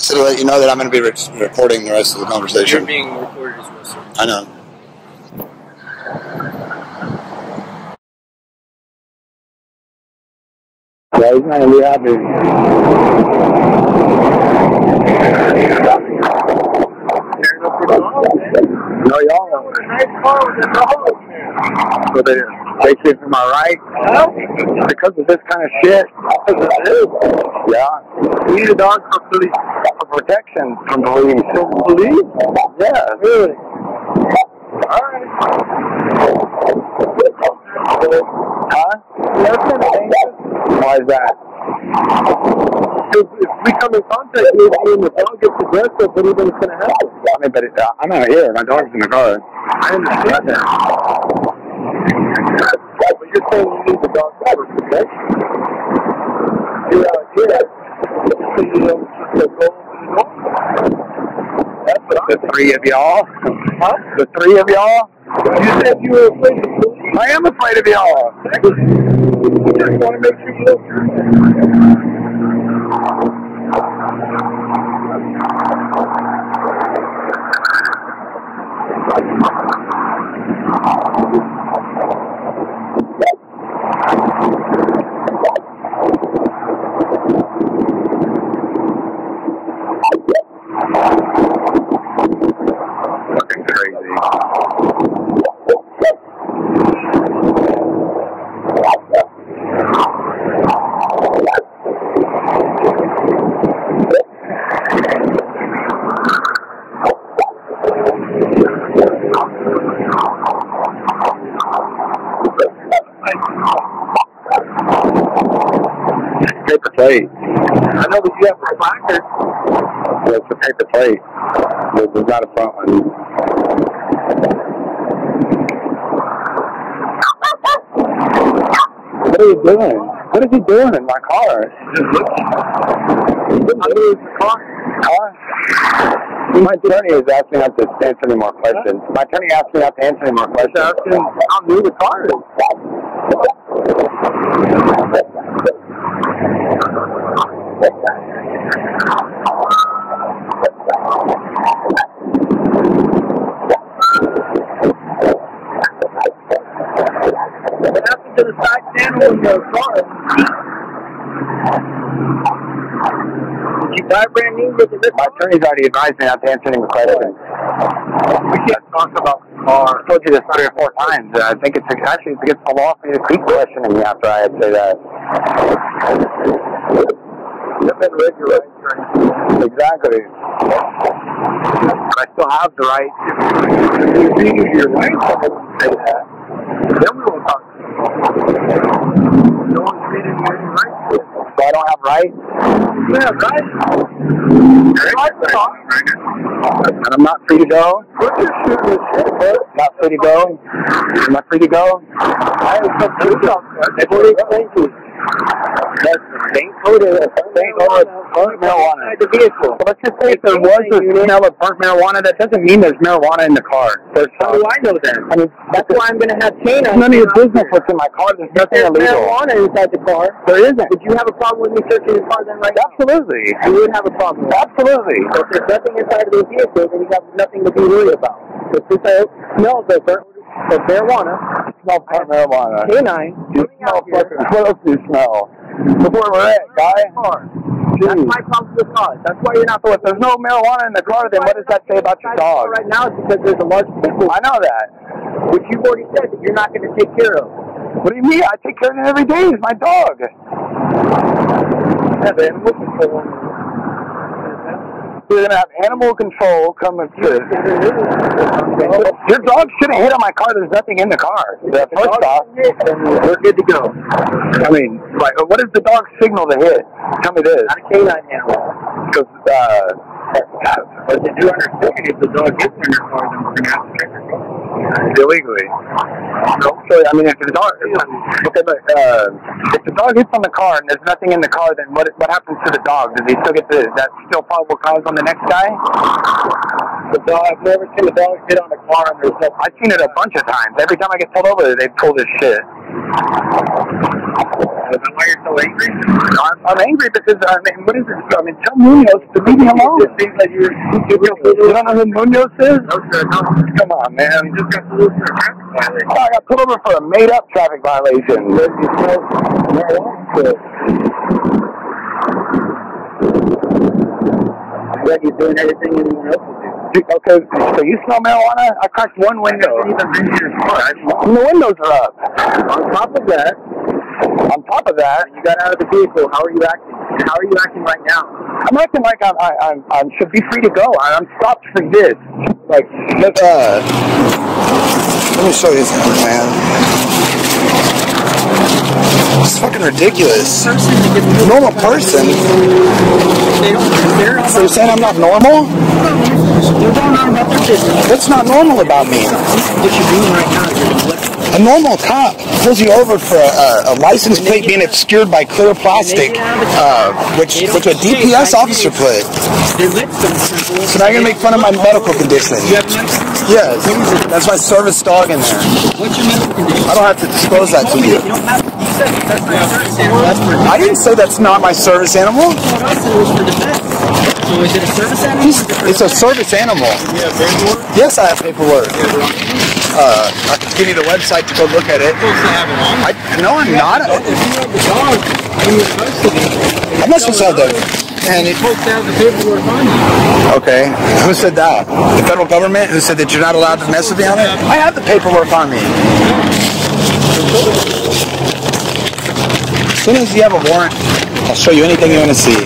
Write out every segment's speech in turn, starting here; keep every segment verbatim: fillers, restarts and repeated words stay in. So to let you know that I'm going to be re recording the rest of the conversation. You're being recorded as well, sir. I know. Yeah, he's not going to be happy. No, y'all know. Nice car with a dog. So they they see from my right. Huh? Because of this kind of shit. Yeah. We need a dog for police, for protection from police. From police? Yeah, really. All right. Huh? Why is that? If, if we come in contact with you and the dog gets aggressive, what do you think is going to happen? I mean, but it, uh, I'm out here. My dog's in the car. I understand that. But you're saying you need the dog for protection. You're out here. So you don't just go over the door. That's what the I'm three saying. Of y'all? Huh? The three of y'all? You said you were afraid of the police. I am afraid of y'all. I just want to make sure you look through this. Fucking crazy. Paper plate. I know that you have a placard. Well, it's a paper plate. There's not a front one. What are you doing? What is he doing in my car? Just looking. Under his car? Huh? My attorney is asking not to answer any more questions. My attorney asked me not to answer any more questions. Asking how new the car is. The side panel in your car. You buy brand new with the My attorney's already advised me not to answer any questions. We can't talk about the car. I told you this three or four times. I think it's actually it's against the law for you to keep questioning me after I say that. You've been read your rights. Exactly. But I still have the right to read your rights. Then we will talk. No one's reading my rights. So I don't have rights? Yeah, rights. Your rights are off. And I'm not free to go? What is your Not free to go? Am I free to go? I am so free to go. That's what it's thinking. That's Saint Coda. Saint Coda burnt marijuana. The vehicle. Well, let's just say if there was a smell of burnt marijuana, that doesn't mean there's marijuana in the car. There's How do I know that? I mean, that's why I'm going to have Tina. It's none of your business what's in my car. There's nothing illegal. There's marijuana inside the car. There isn't. Would you have a problem with me searching your car then right now? Absolutely. You would have a problem. Absolutely. If there's nothing inside of the vehicle, then you have nothing to be worried about. If this smells of burnt of marijuana. Smell burnt marijuana. Canine. You smell fucking close. You smell. Look where we're at, guy. That's my problem with the car. That's why you're not. So if there's no marijuana in the car, then what does that say about your dog? Right now, it's because there's a large people. I know that. Which you've already said that you're not going to take care of. What do you mean? I take care of it every day. It's my dog. Yeah, but I'm looking for one. We're going to have animal control come and see. Your dog shouldn't hit on my car. There's nothing in the car. The first off, we're good to go. I mean, like, what is the dog's signal to hit? Tell me this. Not a canine animal. Because, uh, but did you understand if the dog gets in your car, then we're going to have to check your car. Illegally. So, I mean, if the dog, okay, but, uh, if the dog hits on the car and there's nothing in the car, then what what happens to the dog? Does he still get the, that still probable cause on the next guy? The dog, I've never seen a dog hit on a car on their cell phone. I've seen it a bunch of times. Every time I get pulled over, they pull this shit. I don't know why you're so angry. I'm, I'm angry because, I mean, what is this? I mean, tell Munoz to leave me alone. It seems like you're... You don't know who Munoz is? No, sir, no. Come on, man. You just got pulled over for a traffic violation. Oh, I got pulled over for a made-up traffic violation. I'm glad you're doing everything anyone else is doing. Okay, so you smell marijuana? I cracked one window. I haven't even been here as far. And the windows are up. On top of that, on top of that, you got out of the vehicle. How are you acting? How are you acting right now? I'm acting like I'm, I I'm, I'm, should be free to go. I'm stopped for this. Like, look, uh, let me show you something, man. It's fucking ridiculous. A normal person. They don't care. So you're saying I'm not normal? You're going on about their business. That's not normal about me. What you're doing right now is a normal cop pulls you over for a, a, a license plate being obscured by clear plastic, uh, which which a D P S officer put. So now you're gonna make fun of my medical conditioning. Yes, that's my service dog in there. What's your medical condition? I don't have to disclose that to you. I didn't say that's not my service animal. So is it a service animal? It's a service animal. You have paperwork? Yes, I have paperwork. Uh, I can give you the website to go look at it. I, no, I'm not. If you have the dog, you're supposed to be. I'm not supposed to have that. And it pokes down the paperwork on you. Okay. Who said that? The federal government? Who said that you're not allowed to mess with me on it? I have the paperwork on me. As soon as you have a warrant, I'll show you anything you want to see.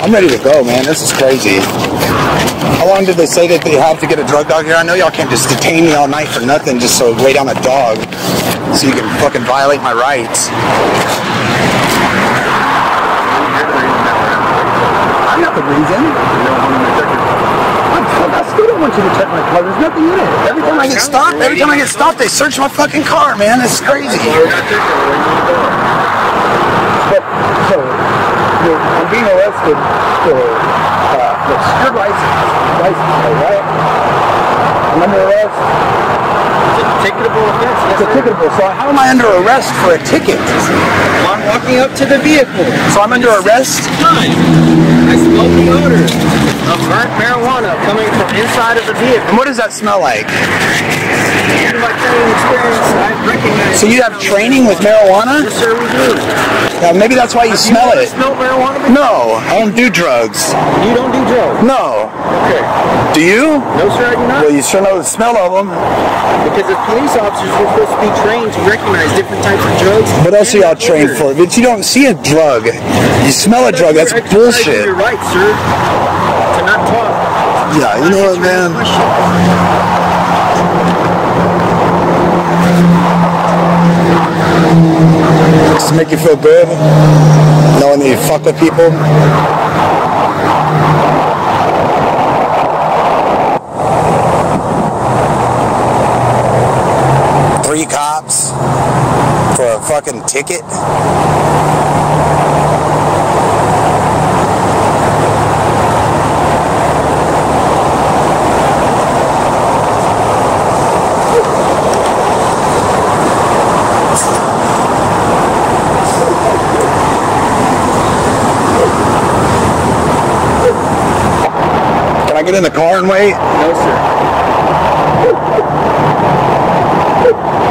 I'm ready to go, man. This is crazy. How long did they say that they have to get a drug dog here? I know y'all can't just detain me all night for nothing just so wait on a dog so you can fucking violate my rights. I'm not the reason. You don't want to check your car. I still don't want you to check my car. There's nothing in it. Every time I get stopped, every time I get stopped, they search my fucking car, man. It's crazy. I'm being arrested for uh, obscure license, license plate, right? I'm under arrest. It's a ticketable offense. It's a ticketable. So how am I under arrest for a ticket? Well, I'm walking up to the vehicle. So I'm under arrest? Fine. I smell the odor of burnt marijuana coming from inside of the vehicle. And what does that smell like? My training experience, I recognize. So you have training with marijuana? Yes, sir, we do. Now, maybe that's why you have smell you it. Smell marijuana? No, I don't do drugs. You don't do drugs? No. Okay. Do you? No, sir, I do not. Well, you sure know the smell of them. Because as police officers, we're supposed to be trained to recognize different types of drugs. What else are y'all trained for? But you don't see a drug. You smell a drug. That's bullshit. You're right, sir. To not talk. Yeah, you know what, man? Does it make you feel good, knowing that you fuck with people? Three cops for a fucking ticket? Can I get in the car and wait? No, sir.